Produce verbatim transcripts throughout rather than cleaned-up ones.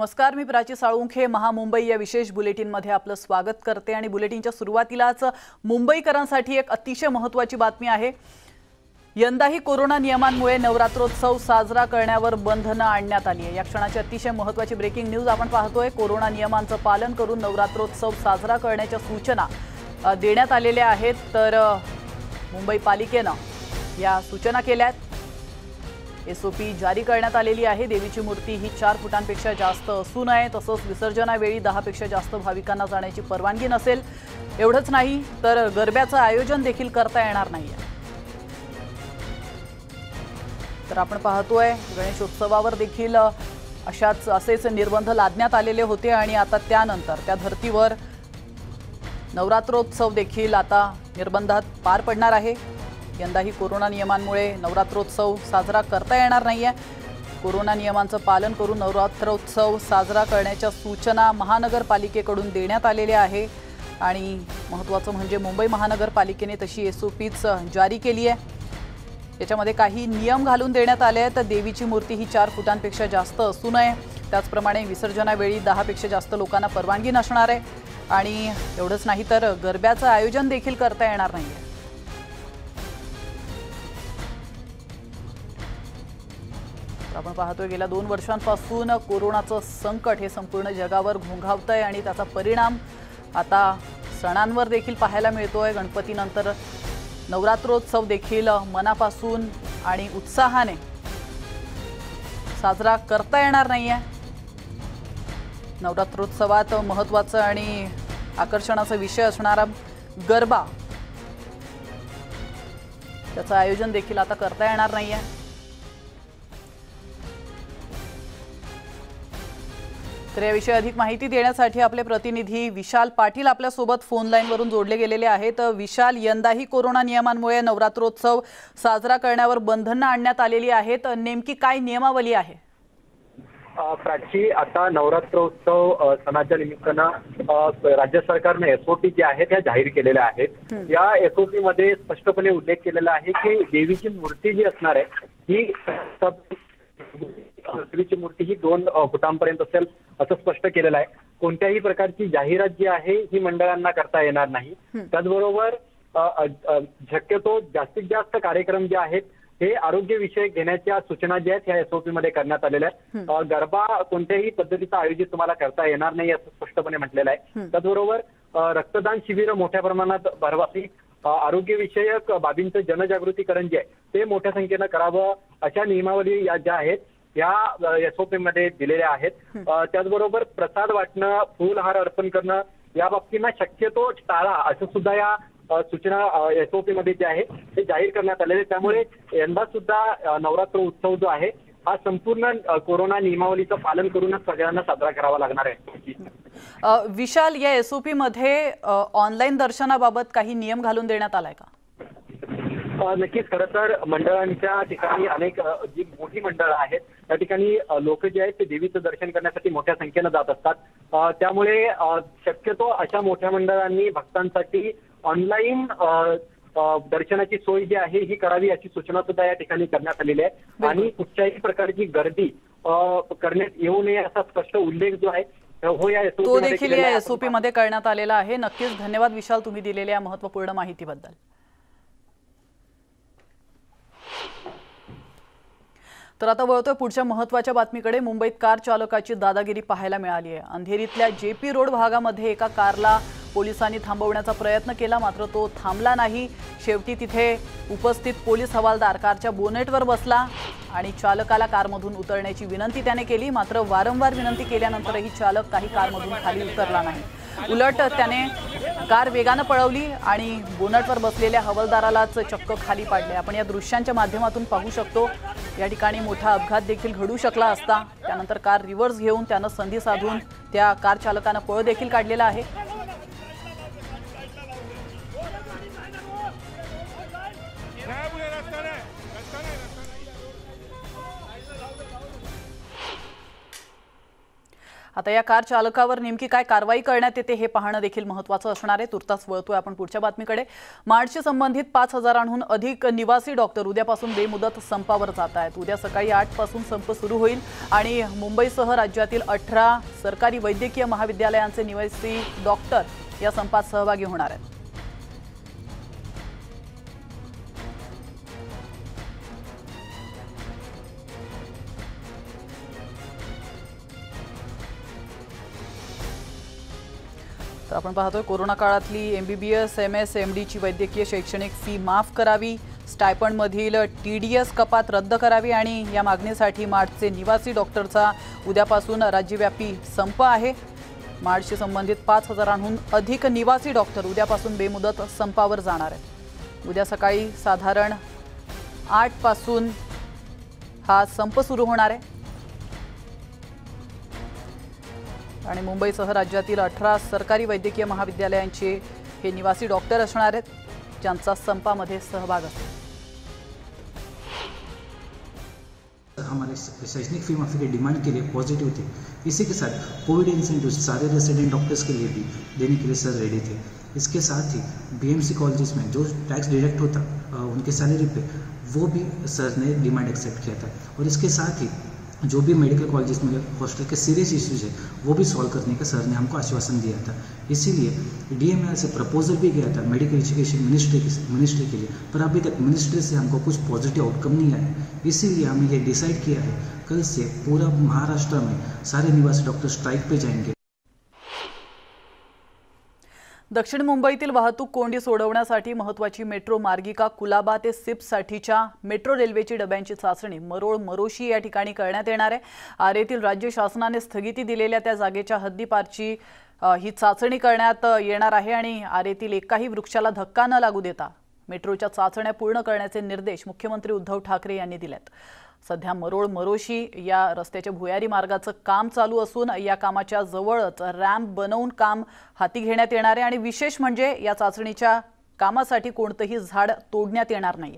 नमस्कार, मी प्राची साळुंखे। महामुंबई या विशेष बुलेटिनमध्ये आपलं स्वागत करते आणि बुलेटिनच्या सुरुवातीलाच मुंबईकरांसाठी एक अतिशय महत्त्वाची बातमी आहे। यंदाही कोरोना नियमांमुळे नवरात्रोत्सव साजरा करण्यावर बंधनं आणण्यात आली आहे। या क्षणाची अतिशय महत्त्वाची ब्रेकिंग न्यूज आपण पाहतोय। कोरोना नियमांचं पालन करून नवरात्रोत्सव साजरा करण्याच्या सूचना देण्यात आलेल्या आहेत, तर मुंबई पालिकेनं या सूचना केल्या आहेत। एसओपी जारी करण्यात आलेली आहे। देवीची मूर्ती ही चार फुटांपेक्षा जास्त असू नये, तसंच विसर्जनावेळी दहा पेक्षा जास्त भाविकांना जाण्याची परवानगी नसेल। एवढंच नाही तर गरब्याचं आयोजन देखील करता येणार नाही। तर आपण पाहतोय गणेशोत्सवावर देखील अशाच असेच निर्बंध लादण्यात आलेले होते आणि आता त्यानंतर त्या धर्तीवर नवरात्रोत्सव देखील आता निर्बंधात पार पडणार आहे। यंदाही कोरोना नियमांमुळे नवरात्रोत्सव साजरा करता येणार नाहीये। कोरोना नियमांचं पालन करून नवरात्रोत्सव साजरा करण्याच्या सूचना महानगरपालिकेकडून देण्यात आलेल्या आहे आणि महत्त्वाचं म्हणजे मुंबई महानगरपालिकेने तशी एसओपीच जारी केली आहे। याच्यामध्ये काही नियम घालून देण्यात आले आहेत। देवीची मूर्ती ही चार फुटांपेक्षा जास्त असू नये, त्याचप्रमाणे विसर्जनावेळी दहा पेक्षा जास्त लोकांना परवानगी नसणार आहे आणि एवढंच नाही तर गरब्याचं आयोजन देखील करता येणार नाहीये। आपण पाहतोय गेल्या दोन वर्षांपासून कोरोनाचं संकट हे संपूर्ण जगावर घोंघावतंय आणि त्याचा परिणाम आता सणांवर देखील पाहायला मिळतोय। गणपतीनंतर नवरात्रोत्सव देखील मनापासून आणि उत्साहाने साजरा करता येणार नाहीये। नवरात्रोत्सवात महत्त्वाचं आणि आकर्षणाचा विषय असणारा गरबा, त्याचं आयोजन देखील आता करता येणार नाहीये। तर याविषयी अधिक माहिती देण्यासाठी आपले प्रतिनिधी विशाल पाटील आपल्या सोबत फोन लाईनवरून जोडले गेलेले आहेत। विशाल, यंदाही कोरोना नियमांमुळे नवरात्रोत्सव साजरा करण्यावर बंधनं आणण्यात आलेली आहेत, नेमकी काय नियमावली आहे? प्राची, आता नवरात्रोत्सव सणाच्या निमित्तानं राज्य सरकारने एसओपी जे आहेत त्या जाहीर केलेल्या आहेत। या एसओपी मध्ये स्पष्टपणे उल्लेख केलेला आहे की देवीची मूर्ती जी असणार आहे ही देवीची मूर्ती ही दोन फुटांपर्यंत असेल असं स्पष्ट केलेलं आहे। कोणत्याही प्रकारची जाहिरात जी आहे ही मंडळांना करता येणार नाही। त्याचबरोबर शक्यतो जास्तीत जास्त कार्यक्रम जे आहेत हे आरोग्यविषयक घेण्याच्या सूचना ज्या आहेत ह्या एसओपी मध्ये करण्यात आलेल्या आहेत। गरबा कोणत्याही पद्धतीचा आयोजित तुम्हाला करता येणार नाही असं स्पष्टपणे म्हटलेलं आहे। त्याचबरोबर रक्तदान शिबिरं मोठ्या प्रमाणात भरवावी, आरोग्यविषयक बाबींचं जनजागृतीकरण जे आहे ते मोठ्या संख्येनं करावं, अशा नियमावली या ज्या आहेत या एसओपी मध्ये दिलेल्या आहेत। त्याचबरोबर प्रसाद वाटणं, फुलहार अर्पण करणं या बाबतींना शक्यतो टाळा असं सुद्धा या सूचना एसओपी मध्ये जे आहे ते जाहीर करण्यात आलेले। त्यामुळे यंदा सुद्धा नवरात्र उत्सव जो आहे हा संपूर्ण कोरोना नियमावलीचं पालन करूनच सगळ्यांना साजरा करावा लागणार आहे। विशाल, या एसओपी मध्ये ऑनलाईन दर्शनाबाबत काही नियम घालून देण्यात आलाय का? नक्कीच, खरं तर मंडळांच्या ठिकाणी अनेक जी मोठी मंडळं आहेत त्या ठिकाणी लोक जे आहेत ते देवीचं दर्शन करण्यासाठी मोठ्या संख्येनं जात असतात। त्यामुळे शक्यतो अशा मोठ्या मंडळांनी भक्तांसाठी ऑनलाईन दर्शनाची सोय जी आहे ही करावी अशी सूचना सुद्धा या ठिकाणी करण्यात आलेली आहे आणि कुठच्याही प्रकारची गर्दी करण्यात येऊ नये असा स्पष्ट उल्लेख जो आहे हो या तो देखील या एसओपी मध्ये करण्यात आलेला आहे। नक्कीच धन्यवाद विशाल, तुम्ही दिलेल्या महत्त्वपूर्ण माहितीबद्दल। तर आता वळतोय पुढच्या महत्त्वाच्या बातमीकडे। मुंबईत कार चालकाची दादागिरी पाहायला मिळाली आहे। अंधेरीतल्या जे पी रोड भागामध्ये एका कारला पोलिसांनी थांबवण्याचा प्रयत्न केला, मात्र तो थांबला नाही। शेवटी तिथे उपस्थित पोलीस हवालदार कारच्या बोनेटवर बसला आणि चालकाला कारमधून उतरण्याची विनंती त्याने केली, मात्र वारंवार विनंती केल्यानंतरही चालक काही कारमधून खाली उतरला नाही। उलट त्याने कार वेगानं पळवली आणि बोनेटवर बसलेल्या हवालदारालाच चक्क खाली पाडले। आपण या दृश्यांच्या माध्यमातून पाहू शकतो। या ठिकाणी मोठा अपघात देखील घडू शकला असता। त्यानंतर कार रिव्हर्स घेऊन त्यानं संधी साधून त्या कार चालकानं पळ देखील काढलेला आहे। आता या कार चालकावर नेमकी काय कारवाई करण्यात येते हे पाहणं देखील महत्त्वाचं असणार आहे. तुर्तास वळतोय आपण पुढच्या बातमीकडे. मार्चशी संबंधित पाच हजारांहून अधिक निवासी डॉक्टर उद्यापासून बेमुदत संपावर जात आहेत. उद्या सकाळी आठ पासून संप सुरू होईल आणि मुंबईसह राज्यातील अठरा सरकारी वैद्यकीय महाविद्यालयांचे निवासी डॉक्टर या संपात सहभागी होणार आहेत. तर आपण पाहतोय कोरोना काळातली एमबीबीएस एमएस एमडीची वैद्यकीय शैक्षणिक फी माफ करावी, स्टायपंडमधील टीडीएस कपात रद्द करावी आणि या मागणीसाठी मार्चचे निवासी डॉक्टरचा उद्यापासून राज्यव्यापी संप आहे. मार्चशी संबंधित पाच हजारांहून अधिक निवासी डॉक्टर उद्यापासून बेमुदत संपावर जाणार आहेत. उद्या सकाळी साधारण आठ पासून हा संप सुरू होणार आहे आणि मुंबईसह राज्यातील अठरा सरकारी वैद्यकीय महाविद्यालयांचे हे निवासी डॉक्टर असणार आहेत ज्यांचा संपामध्ये सहभाग असेल. हमारे शैक्षणिक फी माफी के डिमांड के लिए पॉजिटिव थे, इसी के साथ कोविड इंसेंटिव सारे रेसिडेंट डॉक्टर्स के लिए भी देने के लिए सर रेडी थे. इसके साथ ही बीएमसी कॉलेजेस में जो टैक्स डिडक्ट होता उनके सैलरी पे वो भी सर ने डिमांड एक्सेप्ट किया था और इसके साथ ही जो भी मेडिकल कॉलेजेस में हॉस्टल के सीरियस इश्यूज है वो भी सॉल्व करने का सर ने हमको आश्वासन दिया था. इसीलिए डीएमएल से प्रपोजल भी गया था मेडिकल एजुकेशन मिनिस्ट्री मिनिस्ट्री के लिए, पर अभी तक मिनिस्ट्री से हमको कुछ पॉजिटिव आउटकम नहीं आया. इसीलिए हमने ये डिसाइड किया है कल से पूरा महाराष्ट्र में सारे निवासी डॉक्टर स्ट्राइक पे जाएंगे. दक्षिण मुंबईतील वाहतूक कोंडी सोडवण्यासाठी महत्त्वाची मेट्रो मार्गिका कुलाबा ते सिपसाठीच्या मेट्रो रेल्वेची डब्यांची चाचणी मरोळ मरोशी या ठिकाणी करण्यात येणार आहे. आरेतील राज्य शासनाने स्थगिती दिलेल्या त्या जागेच्या हद्दीपारची ही चाचणी करण्यात येणार आहे आणि आरेतील एकाही वृक्षाला धक्का न लागू देता मेट्रोच्या चाचण्या पूर्ण करण्याचे निर्देश मुख्यमंत्री उद्धव ठाकरे यांनी दिलेत. सध्या मरोळ मरोशी या रस्त्याच्या भुयारी मार्गाचं काम चालू असून या कामाच्या जवळच रॅम्प बनवून काम हाती घेण्यात येणार आहे आणि विशेष म्हणजे या चाचणीच्या कामासाठी कोणतेही झाड तोडण्यात येणार नाही.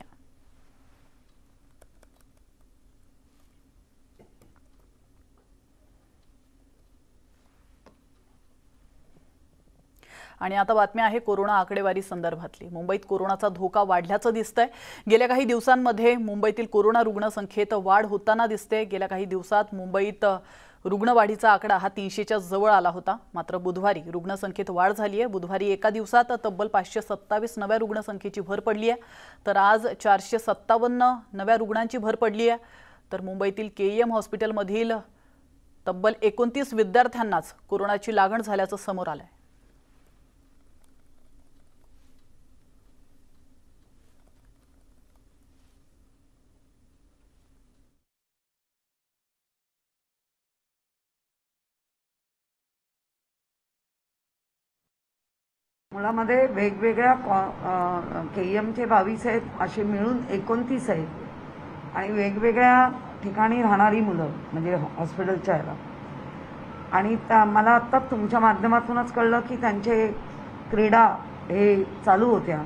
आणि आता बातमी आहे कोरोना आकडेवारी संदर्भातली. मुंबईत कोरोनाचा धोका वाढल्याचं दिसतंय. गेल्या काही दिवसांमध्ये मुंबईतील कोरोना रुग्णसंख्येत वाढ होताना दिसते. गेल्या काही दिवसात मुंबईत रुग्णवाढीचा आकडा हा तीनशेच्या जवळ आला होता. मात्र बुधवारी रुग्णसंख्येत वाढ झाली आहे. बुधवारी एका दिवसात तब्बल पाचशे सत्तावीस नव्या रुग्णसंख्येची भर पडली आहे तर आज चारशे सत्तावन्न नव्या रुग्णांची भर पडली आहे. तर मुंबईतील केईएम हॉस्पिटलमधील तब्बल एकोणतीस विद्यार्थ्यांनाच कोरोनाची लागण झाल्याचं समोर आलं आहे. मुळामध्ये वेगवेगळ्या केईएमचे बावीस आहेत असे मिळून एकोणतीस आहेत आणि वेगवेगळ्या ठिकाणी राहणारी मुलं म्हणजे हॉस्पिटलच्या याला. आणि मला आत्ता तुमच्या माध्यमातूनच कळलं की त्यांचे क्रीडा हे चालू होत्या,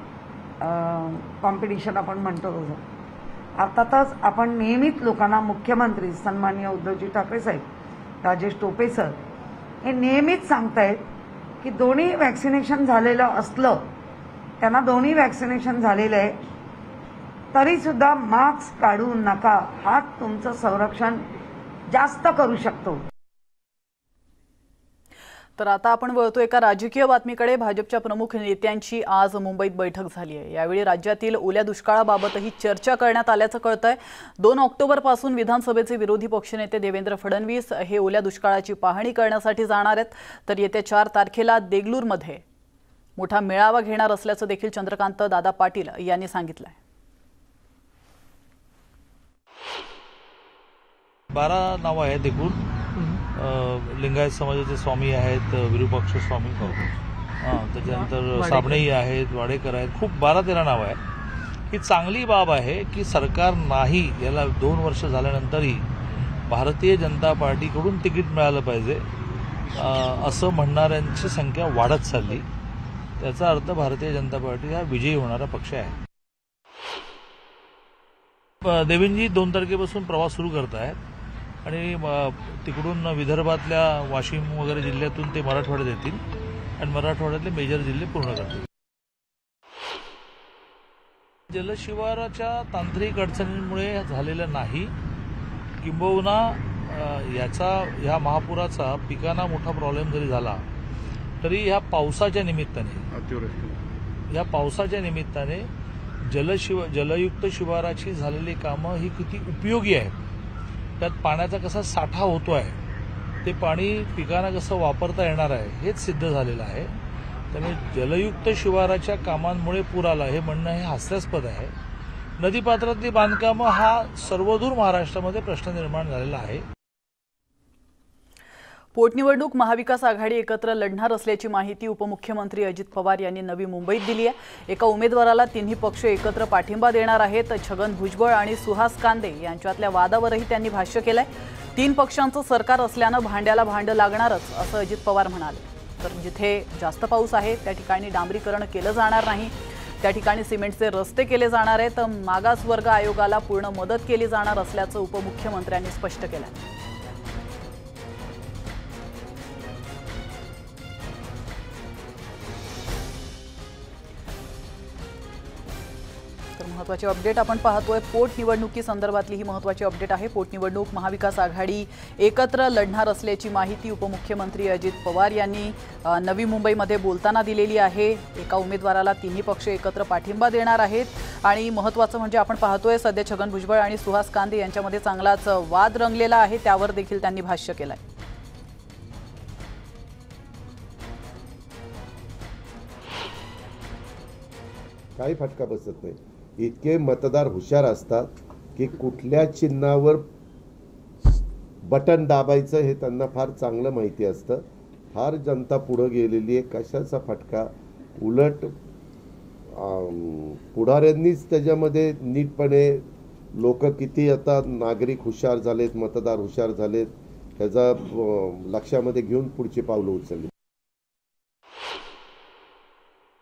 कॉम्पिटिशन आपण म्हणतो तसं. अर्थातच आपण नियमित लोकांना मुख्यमंत्री सन्माननीय उद्धवजी ठाकरे साहेब, राजेश टोपे सर हे नियमित सांगतायत की दोन्ही वैक्सिनेशन झालेलं असलं, त्यांना दोन्ही वैक्सिनेशन झालेलं आहे तरीसुद्धा मास्क काढू नका. हात तुमचं संरक्षण जास्त करू शकतो. तर आता आपण वळतो एका राजकीय बातमीकडे. भाजपच्या प्रमुख नेत्यांची आज मुंबईत बैठक झाली आहे. यावेळी राज्यातील ओल्या दुष्काळाबाबतही चर्चा करण्यात आल्याचं कळतंय. दोन ऑक्टोबरपासून विधानसभेचे विरोधी पक्षनेते देवेंद्र फडणवीस हे ओल्या दुष्काळाची पाहणी करण्यासाठी जाणार आहेत. तर येत्या चार तारखेला देगलूरमध्ये मोठा मेळावा घेणार असल्याचं देखील चंद्रकांत दादा पाटिल यांनी सांगितलं आहे. बारा नाव आहे देगलूर. लिंगायत समाजाचे स्वामी आहेत, विरूपक्ष स्वामी, हां, त्याच्यानंतर साबणेही आहेत, वाडेकर आहेत, खूप बारा तेरा नावं आहेत. ही चांगली बाब आहे की सरकार नाही याला दोन वर्ष झाल्यानंतरही भारतीय जनता पार्टीकडून तिकीट मिळालं पाहिजे असं म्हणणाऱ्यांची संख्या वाढत चालली. त्याचा अर्थ भारतीय जनता पार्टी हा विजयी होणारा पक्ष आहे. देवेंद्रजी दोन तारखेपासून प्रवास सुरू करत आहेत. तिकडून विदर्भातल्या वाशिम वगैरे जिल्ह्यातून ते मराठवाड्यात येतील आणि मराठवाड्यातले मेजर जिल्हे पूर्ण करतील। जलशिवाराच्या तांत्रिक अडचणींमुळे झालेला नाही किंबहुना याचा या महापुराचा पिकांना मोठा प्रॉब्लेम जरी झाला तरी ह्या पावसाच्या निमित्ताने अतिवृष्टी या पावसाच्या निमित्ताने जलशिव जलयुक्त शिवाराची झालेली कामं ही किती उपयोगी आहेत। त्यात पाण्याचा कसा साठा होतो आहे, ते पाणी पिकांना कसं वापरता येणार आहे हेच सिद्ध झालेलं आहे। त्यामुळे जलयुक्त शिवाराच्या कामांमुळे पूर आला हे म्हणणं हे हास्यास्पद आहे। नदीपात्रातली बांधकामं हा सर्वदूर महाराष्ट्रामध्ये प्रश्न निर्माण झालेला आहे। पोटनिवडणूक महाविकास आघाडी एकत्र लढणार असल्याची माहिती उपमुख्यमंत्री अजित पवार यांनी नवी मुंबईत दिली आहे। एका उमेदवाराला तिन्ही पक्ष एकत्र पाठिंबा देणार आहेत। छगन भुजबळ आणि सुहास कांदे यांच्यातल्या वादावरही त्यांनी भाष्य केलंय। तीन पक्षांचं सरकार असल्यानं भांड्याला भांडं लागणारच असं अजित पवार म्हणाले। तर जिथे जास्त पाऊस आहे त्या ठिकाणी डांबरीकरण केलं जाणार नाही, त्या ठिकाणी सिमेंटचे रस्ते केले जाणार आहेत, तर मागासवर्ग आयोगाला पूर्ण मदत केली जाणार असल्याचं उपमुख्यमंत्र्यांनी स्पष्ट केलं आहे। महत्त्वाचे अपडेट आपण पाहतोय। पोटनिवडणुकी संदर्भातली ही महत्त्वाची अपडेट आहे। पोटनिवडणूक महाविकास आघाडी एकत्र लढणार असल्याची माहिती उपमुख्यमंत्री अजित पवार यांनी नवी मुंबईमध्ये बोलताना दिलेली आहे। एका उमेदवाराला तिन्ही पक्ष एकत्र पाठिंबा देणार आहेत आणि महत्त्वाचं म्हणजे आपण पाहतोय सध्या छगन भुजबळ आणि सुहास कांदे यांच्यामध्ये चांगलाच वाद रंगलेला आहे, त्यावर देखील त्यांनी भाष्य केलं आहे। काही फटका बसत नाही, इतके मतदार हुशार असतात की कुठल्या चिन्हावर बटन दाबायचं हे त्यांना फार चांगलं माहिती असतं। फार जनता पुढं गेलेली आहे, कशाचा फटका उलट पुढाऱ्यांनीच त्याच्यामध्ये नीटपणे लोक किती आता नागरिक हुशार झालेत, मतदार हुशार झालेत त्याचा लक्षामध्ये घेऊन पुढची पावलं उचलली।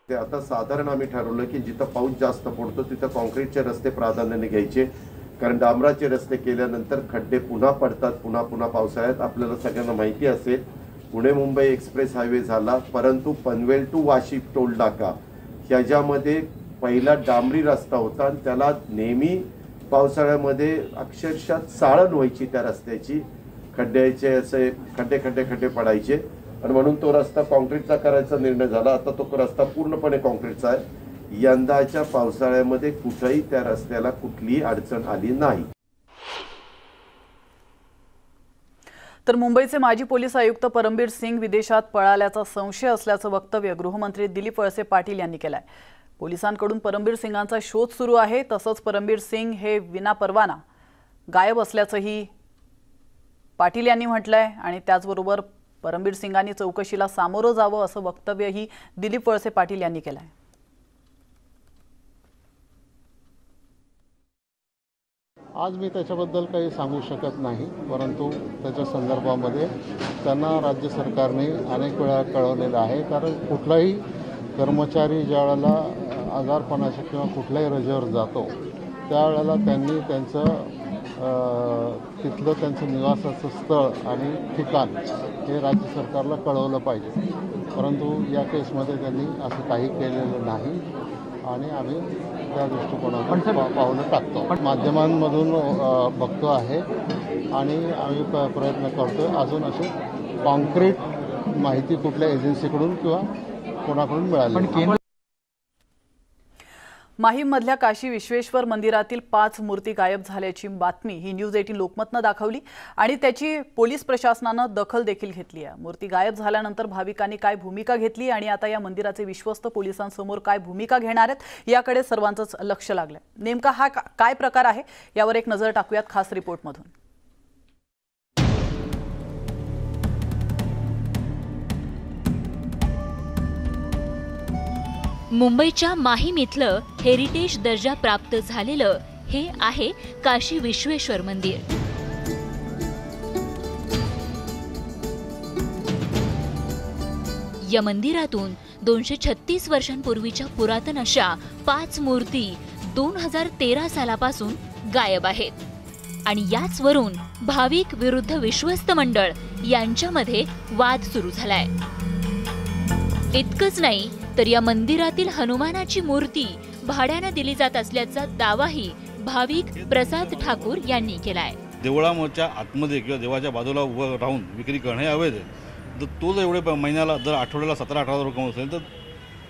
ते आता साधारण आम्ही ठरवलं की जिथं पाऊस जास्त पडतो तिथं कॉन्क्रीटचे रस्ते प्राधान्याने घ्यायचे, कारण डांबराचे रस्ते केल्यानंतर खड्डे पुन्हा पडतात पुन्हा पुन्हा पावसाळ्यात। आपल्याला सगळ्यांना माहिती असेल पुणे मुंबई एक्सप्रेस हायवे झाला, परंतु पनवेल टू वाशी टोल नाका ह्याच्यामध्ये पहिला डांबरी रस्ता होता आणि त्याला नेहमी पावसाळ्यामध्ये अक्षरशः चाळण व्हायची, त्या रस्त्याची खड्ड्याचे असे खड्डे खड्डे खड्डे पडायचे आणि म्हणून तो रस्ता कॉन्क्रीटचा करायचा निर्णय झाला। आता तो रस्ता पूर्णपणे कॉन्क्रीटचा आहे। यंदाच्या पावसाळ्यामध्ये कुठेही त्या रस्त्याला कुठलीही अडचण आली नाही। तर मुंबईचे माजी पोलीस आयुक्त परमबीर सिंह विदेशात पळाल्याचा संशय असल्याचं वक्तव्य गृहमंत्री दिलीप वळसे पाटील यांनी केलंय। पोलिसांकडून परमबीर सिंहांचा शोध सुरू आहे, तसंच परमबीर सिंह हे विनापरवाना गायब असल्याचंही पाटील यांनी म्हटलंय आणि त्याचबरोबर परमबीर सिंहांनी चौकशीला सामोरं जावं असं वक्तव्यही दिलीप वळसे पाटील यांनी केलं आहे। आज मी त्याच्याबद्दल काही सांगू शकत नाही, परंतु त्याच्या संदर्भामध्ये त्यांना राज्य सरकारने अनेक वेळा कळवलेलं आहे, कारण कुठलाही कर्मचारी ज्या वेळेला आजारपणाच्या किंवा कुठल्याही रजेवर जातो त्यावेळेला त्यांनी त्यांचं तिथलं त्यांचं निवासाचं स्थळ आणि ठिकाण हे राज्य सरकारला कळवलं पाहिजे, परंतु या केसमध्ये त्यांनी असं काही केलेलं नाही आणि आम्ही त्या दृष्टिकोनातून पावलं टाकतो। माध्यमांमधून बघतो आहे आणि आम्ही प्रयत्न करतो अजून अशी कॉन्क्रीट माहिती कुठल्या एजन्सीकडून किंवा कोणाकडून मिळाली। माहीममधल्या काशी विश्वेश्वर मंदिरातील पाच मूर्ती गायब झाल्याची बातमी ही न्यूज अठरा लोकमतनं दाखवली आणि त्याची पोलीस प्रशासनानं दखल देखील घेतली आहे। मूर्ती गायब झाल्यानंतर भाविकांनी काय भूमिका घेतली आणि आता या मंदिराचे विश्वस्त पोलिसांसमोर काय भूमिका घेणार आहेत याकडे सर्वांचंच लक्ष लागलंय। नेमका हा काय प्रकार आहे यावर एक नजर टाकूयात खास रिपोर्टमधून। मुंबईच्या माहीम इथलं हेरिटेज दर्जा प्राप्त झालेलं हे आहे काशी विश्वेश्वर मंदिर। या मंदिरातून दोनशे छत्तीस वर्षांपूर्वीच्या पुरातन अशा पाच मूर्ती दोन हजार तेरा सालापासून गायब आहेत। आणि याचवरून भाविक विरुद्ध विश्वस्त मंडळ यांच्यामध्ये वाद सुरू झालाय। इतकंच नाही तर या मंदिरातील हनुमानाची मूर्ती भाड्याने दिली जात असल्याचा दावाही भाविक प्रसाद ठाकुर यांनी केलाय। देवळाच्या आतमध्ये किंवा देवाच्या बाजूला उभं राहून विक्री करणे अवैध आहे। तर तो एवढे महिन्याला दर आठवड्याला सतरा अठरा हजार रुपये कमवतो तर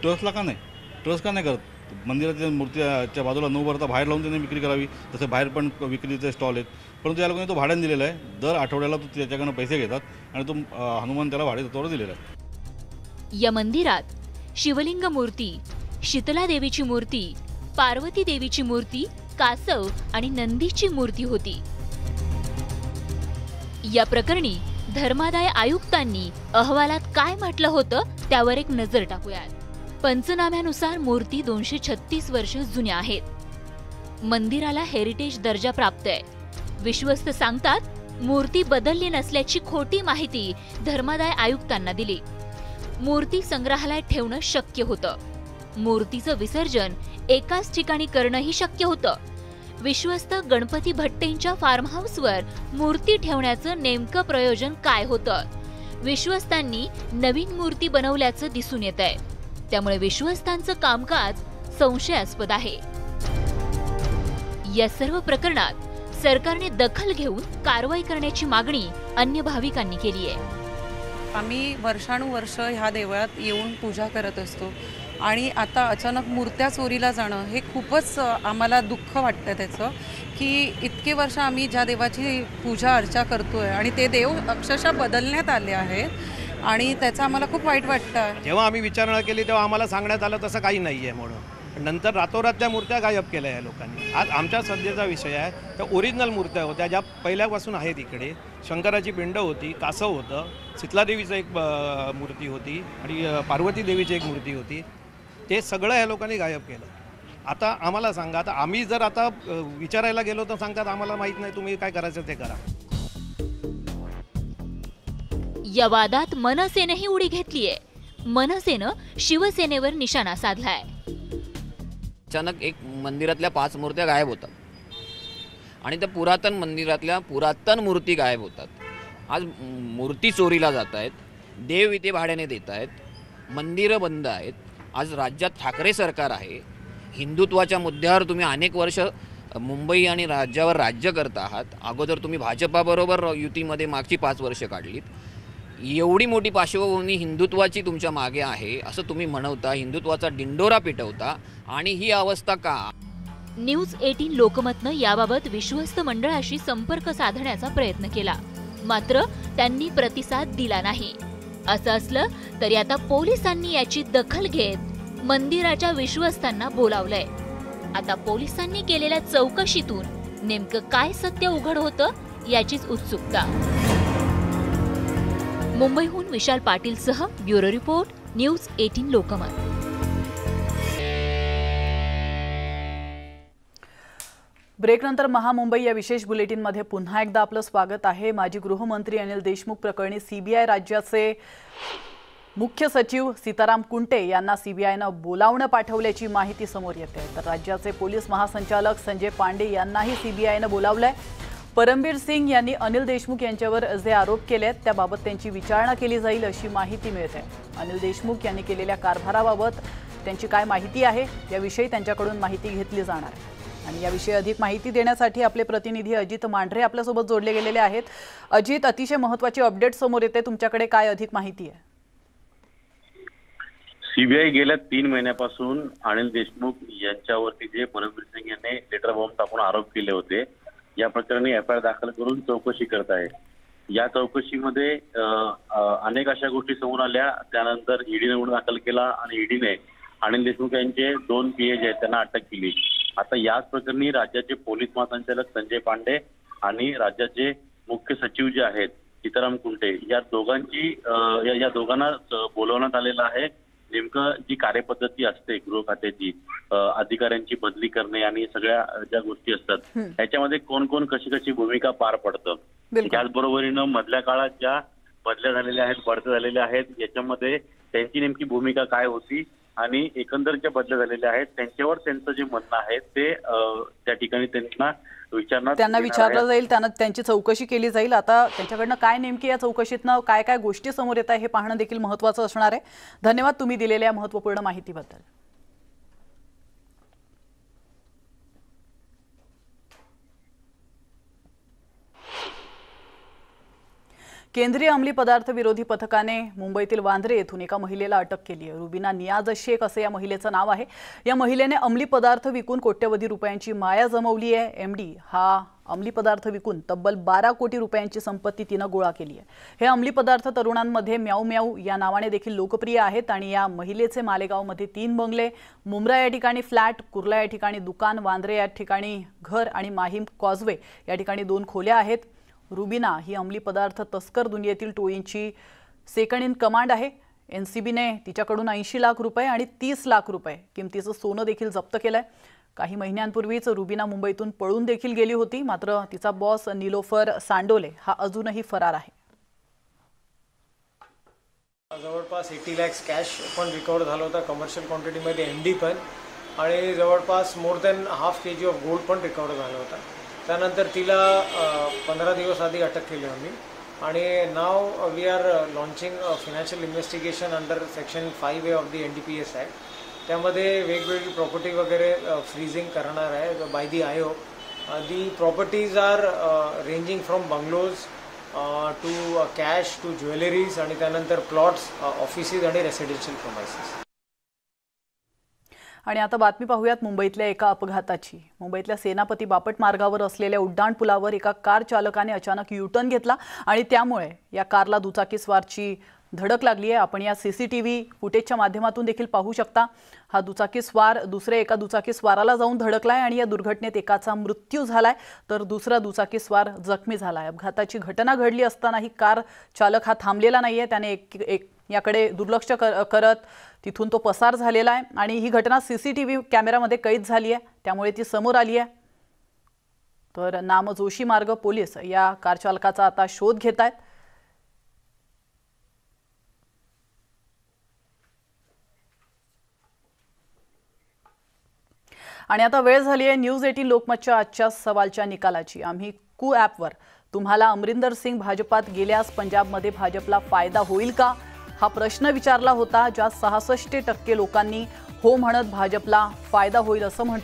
ट्रस्टला का नाही, ट्रस्ट का नाही करत? मंदिराच्या मूर्तीच्या बाजूला नऊ भरता बाहेर लावून त्यांनी विक्री करावी। तसे बाहेर पण विक्रीचे स्टॉल आहेत, परंतु या लोकांनी तो भाड्याने दिलेला आहे। दर आठवड्याला तो त्याच्याकडून पैसे घेतात आणि तो हनुमान त्याला भाडे तत्वावर दिलेला आहे। या मंदिरात शिवलिंग मूर्ती, शीतला देवीची मूर्ती, पार्वती देवीची मूर्ती, कासव आणि नंदीची मूर्ती होती। या प्रकरणी धर्मादाय आयुक्तांनी अहवालात काय म्हटलं होतं त्यावर एक नजर टाकूयात। पंचनाम्यानुसार मूर्ती दोनशे छत्तीस वर्ष जुन्या आहेत। मंदिराला हेरिटेज दर्जा प्राप्त आहे। विश्वस्त सांगतात मूर्ती बदलली नसल्याची खोटी माहिती धर्मादाय आयुक्तांना दिली। मूर्ती संग्रहालयात ठेवणं शक्य होतं, मूर्तीचं विसर्जन एकाच ठिकाणी करणंही शक्य होतं। विश्वस्त गणपती भट्टेंच्या फार्म हाऊसवर मूर्ती ठेवण्याचं नेमकं प्रयोजन काय होतं? विश्वस्तांनी नवीन मूर्ती बनवल्याचं दिसून येतंय। त्यामुळे विश्वस्तांचं कामकाज संशयास्पद आहे। या सर्व प्रकरणात सरकारने दखल घेऊन कारवाई करण्याची मागणी अन्य भाविकांनी केली आहे। आम्ही वर्षानुवर्ष ह्या देवळात येऊन पूजा करत असतो आणि आता अचानक मूर्त्या चोरीला जाणं हे खूपच आम्हाला दुःख वाटतं त्याचं, की इतके वर्ष आम्ही ज्या देवाची पूजा अर्चा करतोय आणि ते देव अक्षरशः बदलण्यात आले आहेत आणि त्याचा आम्हाला खूप वाईट वाटतं। जेव्हा आम्ही विचारणा केली तेव्हा आम्हाला सांगण्यात आलं तसं काही नाही आहे म्हणून, नंतर रातोरात त्या मूर्त्या गायब केल्या या लोकांनी। आज आमच्या सध्याचा विषय आहे त्या ओरिजिनल मूर्त्या होत्या ज्या पहिल्यापासून आहेत इकडे। शंकराची पिंड होती, कासव होतं, शीतला देवीचं एक मूर्ती होती आणि पार्वती देवीची एक मूर्ती होती। ते सगळं ह्या लोकांनी गायब केलं। आता आम्हाला सांगा, आता आम्ही जर आता विचारायला गेलो तर सांगतात आम्हाला माहीत नाही, तुम्ही काय करायचं ते करा। या वादात मनसेनेही उडी घेतलीये। मनसेने शिवसेनेवर निशाणा साधलाय। अचानक एक मंदिरातल्या पाच मूर्त्या गायब होतात आणि त्या पुरातन मंदिरातल्या पुरातन मूर्ती गायब होतात। आज मूर्ती चोरीला जात आहेत, देव इथे भाड्याने देत आहेत, मंदिरं बंद आहेत। आज राज्यात ठाकरे सरकार आहे, हिंदुत्वाच्या मुद्द्यावर तुम्ही अनेक वर्ष मुंबई आणि राज्यावर राज्य करत आहात। अगोदर तुम्ही भाजपाबरोबर युतीमध्ये मागची पाच वर्ष काढलीत। एवढी मोठी पार्श्वभूमी हिंदुत्वाची तुमच्या मागे आहे असं तुम्ही म्हणवता, हिंदुत्वाचा डिंडोरा पिटवता आणि ही अवस्था का? न्यूज अठरा लोकमतनं याबाबत विश्वस्त मंडळाशी संपर्क साधण्याचा प्रयत्न केला, मात्र त्यांनी प्रतिसाद दिला नाही। असं असलं तरी आता पोलिसांनी याची दखल घेत मंदिराच्या विश्वस्तांना बोलावलंय। आता पोलिसांनी केलेल्या चौकशीतून नेमकं काय सत्य उघड होतं याचीच उत्सुकता। मुंबईहून विशाल पाटील सह ब्युरो रिपोर्ट, न्यूज अठरा लोकमत। ब्रेकनंतर महामुंबई या विशेष बुलेटिन मध्ये पुन्हा एकदा आपलं स्वागत आहे। माजी गृहमंत्री अनिल देशमुख प्रकरणी सीबीआय राज्याचे मुख्य सचिव सीताराम कुंटे यांना सीबीआयनं बोलावणं पाठवल्याची माहिती समोर येते। तर राज्याचे पोलीस महासंचालक संजय पांडे यांनाही सीबीआयनं बोलावलंय। परमबीर सिंह यांनी अनिल देशमुख यांच्यावर जे आरोप केले आहेत त्याबाबत त्यांची विचारणा केली जाईल अशी माहिती मिळते। अनिल देशमुख यांनी केलेल्या कारभाराबाबत त्यांची काय माहिती आहे याविषयी त्यांच्याकडून माहिती घेतली जाणार आहे आणि याविषयी अधिक माहिती देण्यासाठी आपले प्रतिनिधी अजित मांडरे आपल्यासोबत जोडले गेलेले आहेत। अजित, अतिशय महत्त्वाची अपडेट समोर येते, तुमच्याकडे काय अधिक माहिती आहे? सीबीआय गेल्या तीन महिन्यापासून अनिल देशमुख यांच्यावरती जे परमबीर सिंह यांनी लेटर बॉम्ब टाकून आरोप केले होते या प्रकरणी एफ आय आर दाखल करून चौकशी करत आहे। या चौकशीमध्ये अनेक अशा गोष्टी समोर आल्या, त्यानंतर ईडीने गुन्हा दाखल केला आणि ईडीने अनिल देशमुख यांचे दोन पीए जे आहेत त्यांना अटक केली। आता याच प्रकरणी राज्याचे पोलीस महासंचालक संजय पांडे आणि राज्याचे मुख्य सचिव जे आहेत सीताराम कुंटे या दोघांची या दोघांना बोलवण्यात आलेलं आहे। नेमकं जी कार्यपद्धती असते गृह खात्याची, अधिकाऱ्यांची बदली करणे आणि सगळ्या ज्या गोष्टी असतात याच्यामध्ये कोण कोण कशी कशी भूमिका पार पडतं, त्याचबरोबरीनं मधल्या काळात ज्या बदल्या झालेल्या आहेत, बढत्या झालेल्या आहेत याच्यामध्ये त्यांची नेमकी भूमिका काय होती आणि एकंदर जे बदल झालेले आहेत त्यांच्यावर त्यांचं जे म्हणणं आहे ते त्या ठिकाणी त्यांना विचारणार, त्यांना विचारलं जाईल, त्यांना त्यांची चौकशी केली जाईल। आता त्यांच्याकडनं काय नेमकी या चौकशीतनं काय काय गोष्टी समोर येत आहे हे पाहणं देखील महत्त्वाचं असणार आहे। धन्यवाद तुम्ही दिलेल्या महत्त्वपूर्ण माहितीबद्दल। केंद्रीय अंमली पदार्थ विरोधी पथकाने मुंबईतील वांद्रे येथून एका महिलेला अटक केली आहे। रुबिना नियाज शेख असे या महिलेचं नाव आहे। या महिलेने अंमली पदार्थ विकून कोट्यवधी रुपयांची माया जमवली आहे। एमडी हा अंमली पदार्थ विकून तब्बल बारा कोटी रुपयांची संपत्ती तिने गोळा केली आहे। हे अंमली पदार्थ तरुणांमध्ये म्याऊ म्याऊ या नावाने देखील लोकप्रिय आहेत आणि या महिलेचे मालेगावमध्ये तीन बंगले, मुंब्रा या ठिकाणी फ्लॅट, कुर्ला या ठिकाणी दुकान, वांद्रे या ठिकाणी घर आणि माहीम कॉजवे या ठिकाणी दोन खोल्या आहेत। रुबिना ही अंमली पदार्थ तस्कर दुनियेतील टोळींची सेकंड इन कमांड आहे। एनसीबीने तिच्याकडून ऐंशी लाख रुपये आणि तीस लाख रुपये किमतीचं सोनं देखील जप्त केलंय। काही महिन्यांपूर्वीच रुबिना मुंबईतून पळून देखील गेली होती, मात्र तिचा बॉस नीलोफर सांडोले हा अजूनही फरार आहे। जवळपास अस्सी लाख कॅश पण रिकवर झालं होतं कमर्शियल क्वांटिटी मध्ये, एमडी पण, आणि जवळपास more than half KG of gold पण रिकवर झालं होतं। त्यानंतर तिला पंधरा दिवस आधी अटक केली आम्ही आणि नाव we are launching financial investigation under section five A of the N D P S act. त्यामध्ये वेगवेगळी प्रॉपर्टी वगैरे फ्रीजिंग करणार आहे by the I O. The properties are ranging from bungalows to cash to jewelleries आणि त्यानंतर plots, offices आणि residential properties. आणि आता बातमी पाहूयात मुंबईतल्या एका अपघाताची। मुंबईतल्या सेनापती बापट मार्गावर असलेल्या उड्डाण पुलावर एका कार चालकाने अचानक यूटर्न घेतला आणि त्यामुळे या कारला दुचाकीस्वारची धडक लागली आहे। आपण या सीसीटीव्ही फुटेजच्या माध्यमातून देखील पाहू शकता। हा दुचाकीस्वार दुसऱ्या एका दुचाकीस्वाराला जाऊन धडकलाय आणि या दुर्घटनेत एकाचा मृत्यू झालाय तर दुसरा दुचाकीस्वार जखमी झालाय। अपघाताची घटना घडली असताना ही कार चालक हा थांबलेला नाहीये, त्याने एक, एक याकडे दुर्लक्ष कर, करत तिथून तो पसार झालेला आहे आणि ही घटना सीसीटीव्ही कॅमेरामध्ये कैद झाली आहे, त्यामुळे ती समोर आली आहे। तर नामजोशी मार्ग पोलीस या कार चालकाचा आता शोध घेत आहेत। आणि आता वेळ झाली आहे न्यूज एटीन लोकमतच्या आजच्या सवालच्या निकालाची। आम्ही कू ॲपवर तुम्हाला अमरिंदर सिंह भाजपात गेल्यास पंजाबमध्ये भाजपला फायदा होईल का हा प्रश्न विचारला होता, ज्या सहासष्ट टक्के लोकांनी हो म्हणत भाजपला फायदा होईल असं म्हटलं।